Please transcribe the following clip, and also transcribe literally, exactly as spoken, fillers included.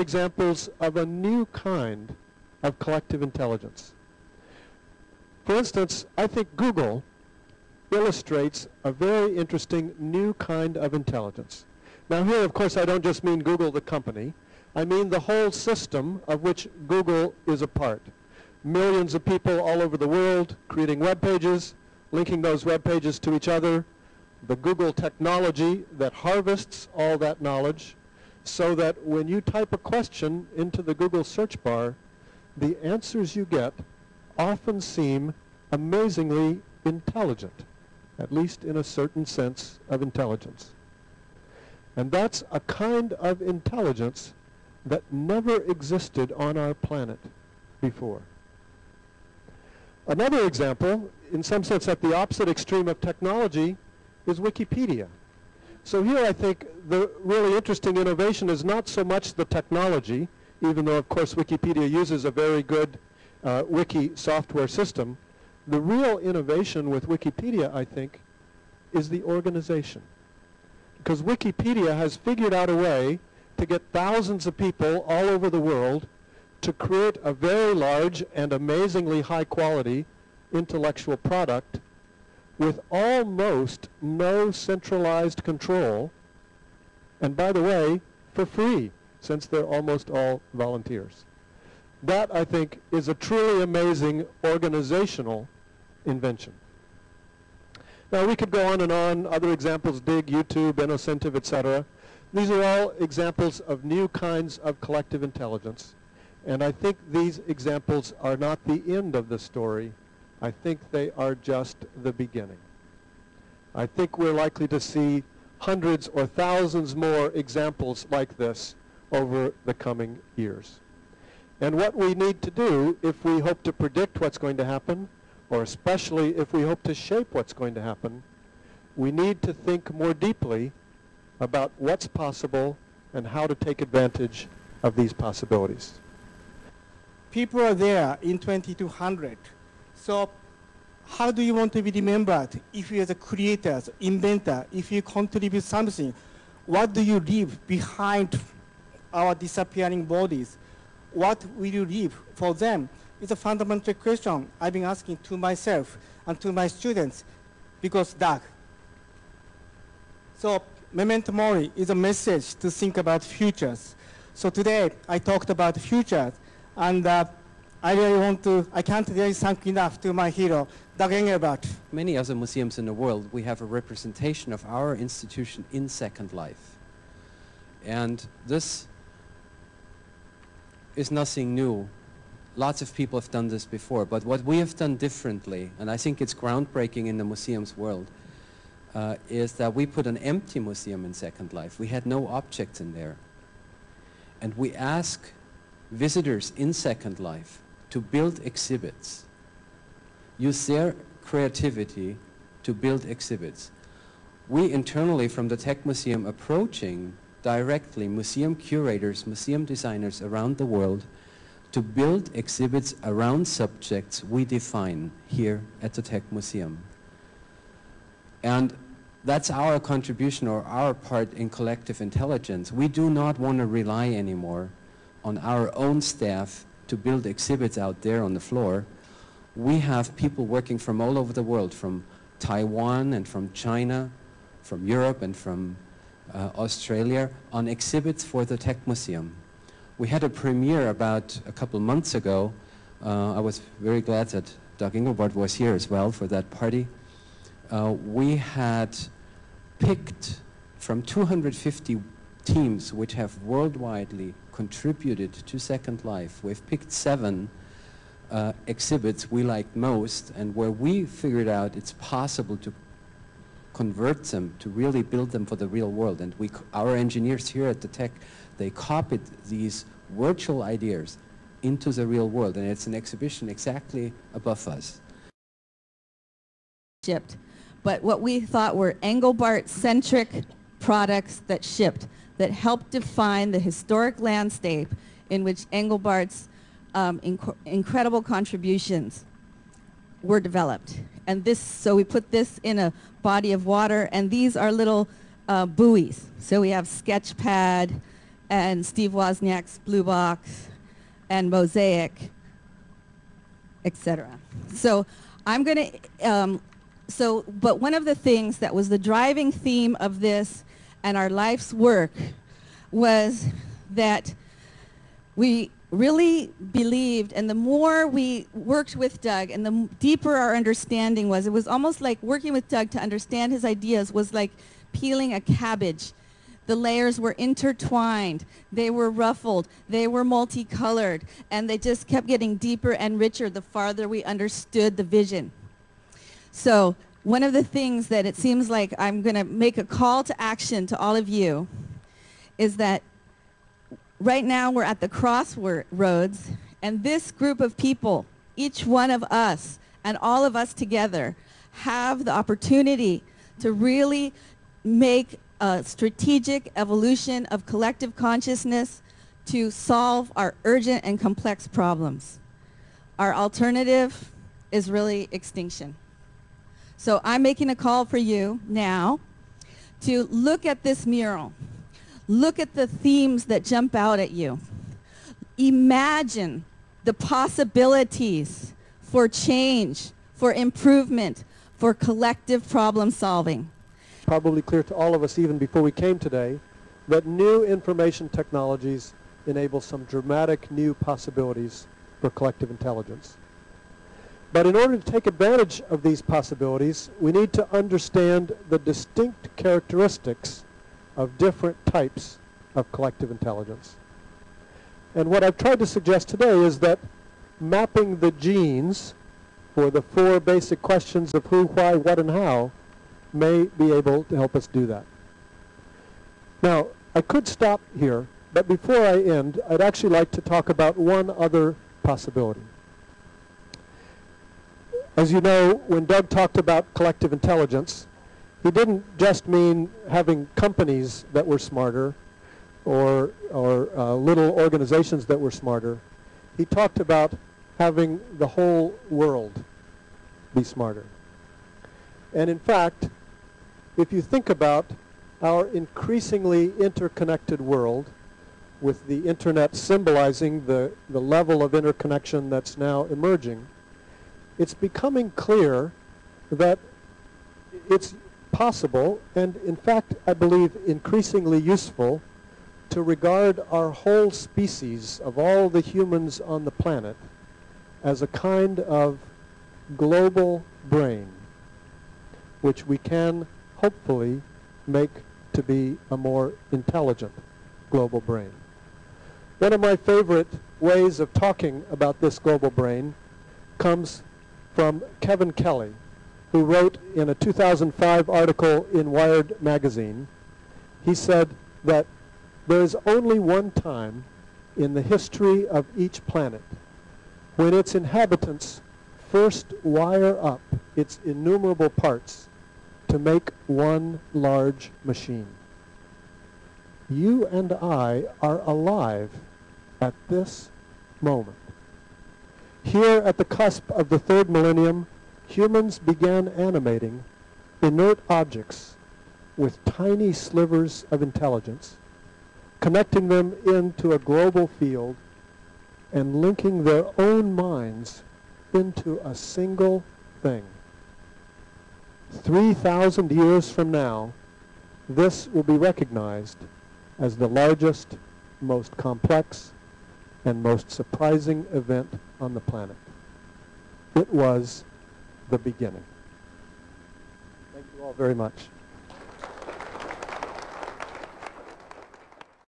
Examples of a new kind of collective intelligence. For instance, I think Google illustrates a very interesting new kind of intelligence. Now here, of course, I don't just mean Google the company. I mean the whole system of which Google is a part. Millions of people all over the world creating web pages, linking those web pages to each other, the Google technology that harvests all that knowledge, so that when you type a question into the Google search bar, the answers you get often seem amazingly intelligent, at least in a certain sense of intelligence. And that's a kind of intelligence that never existed on our planet before. Another example, in some sense at the opposite extreme of technology, is Wikipedia. So here I think the really interesting innovation is not so much the technology, even though of course Wikipedia uses a very good uh, wiki software system. The real innovation with Wikipedia, I think, is the organization. Because Wikipedia has figured out a way to get thousands of people all over the world to create a very large and amazingly high quality intellectual product with almost no centralized control, and by the way, for free, since they're almost all volunteers. That, I think, is a truly amazing organizational invention. Now, we could go on and on. Other examples, Digg, YouTube, InnoCentive, et cetera. These are all examples of new kinds of collective intelligence, and I think these examples are not the end of the story. I think they are just the beginning. I think we're likely to see hundreds or thousands more examples like this over the coming years. And what we need to do if we hope to predict what's going to happen, or especially if we hope to shape what's going to happen, we need to think more deeply about what's possible and how to take advantage of these possibilities. People are there in twenty-two hundred. So how do you want to be remembered if you are the creators, inventor, if you contribute something? What do you leave behind our disappearing bodies? What will you leave for them? It's a fundamental question I've been asking to myself and to my students because Doug. So Memento Mori is a message to think about futures. So today I talked about futures and uh, I really want to, I can't really thank enough to my hero, Doug Engelbart. Many other museums in the world, we have a representation of our institution in Second Life. And this is nothing new. Lots of people have done this before, but what we have done differently, and I think it's groundbreaking in the museum's world, uh, is that we put an empty museum in Second Life. We had no objects in there. And we ask visitors in Second Life to build exhibits, use their creativity to build exhibits. We internally from the Tech Museum approaching directly museum curators, museum designers around the world to build exhibits around subjects we define here at the Tech Museum. And that's our contribution or our part in collective intelligence. We do not want to rely anymore on our own staff to build exhibits out there on the floor. We have people working from all over the world, from Taiwan and from China, from Europe and from uh, Australia, on exhibits for the Tech Museum. We had a premiere about a couple months ago. Uh, I was very glad that Doug Engelbart was here as well for that party. Uh, we had picked from two hundred fifty teams which have worldwidely contributed to Second Life. We've picked seven uh, exhibits we liked most and where we figured out it's possible to convert them, to really build them for the real world. And we, our engineers here at the Tech, they copied these virtual ideas into the real world. And it's an exhibition exactly above us. But what we thought were Engelbart-centric products that shipped, that helped define the historic landscape in which Engelbart's um, inc incredible contributions were developed. And this, so we put this in a body of water, and these are little uh, buoys. So we have Sketchpad and Steve Wozniak's Blue Box and Mosaic, et cetera. So I'm gonna, um, so, but one of the things that was the driving theme of this and our life's work was that we really believed, and the more we worked with Doug and the deeper our understanding was, it was almost like working with Doug to understand his ideas was like peeling a cabbage. The layers were intertwined, they were ruffled, they were multicolored, and they just kept getting deeper and richer the farther we understood the vision. So one of the things that it seems like I'm going to make a call to action to all of you is that right now we're at the crossroads, and this group of people, each one of us and all of us together, have the opportunity to really make a strategic evolution of collective consciousness to solve our urgent and complex problems. Our alternative is really extinction. So I'm making a call for you now to look at this mural. Look at the themes that jump out at you. Imagine the possibilities for change, for improvement, for collective problem solving. Probably clear to all of us even before we came today that new information technologies enable some dramatic new possibilities for collective intelligence. But in order to take advantage of these possibilities, we need to understand the distinct characteristics of different types of collective intelligence. And what I've tried to suggest today is that mapping the genes for the four basic questions of who, why, what, and how may be able to help us do that. Now, I could stop here, but before I end, I'd actually like to talk about one other possibility. As you know, when Doug talked about collective intelligence, he didn't just mean having companies that were smarter or, or uh, little organizations that were smarter. He talked about having the whole world be smarter. And in fact, if you think about our increasingly interconnected world, with the internet symbolizing the, the level of interconnection that's now emerging, it's becoming clear that it's possible, and in fact, I believe increasingly useful, to regard our whole species of all the humans on the planet as a kind of global brain, which we can hopefully make to be a more intelligent global brain. One of my favorite ways of talking about this global brain comes from Kevin Kelly, who wrote in a two thousand five article in Wired magazine. He said that there's only one time in the history of each planet when its inhabitants first wire up its innumerable parts to make one large machine. You and I are alive at this moment. Here at the cusp of the third millennium, humans began animating inert objects with tiny slivers of intelligence, connecting them into a global field and linking their own minds into a single thing. three thousand years from now, this will be recognized as the largest, most complex, and most surprising event on the planet. It was the beginning. Thank you all very much.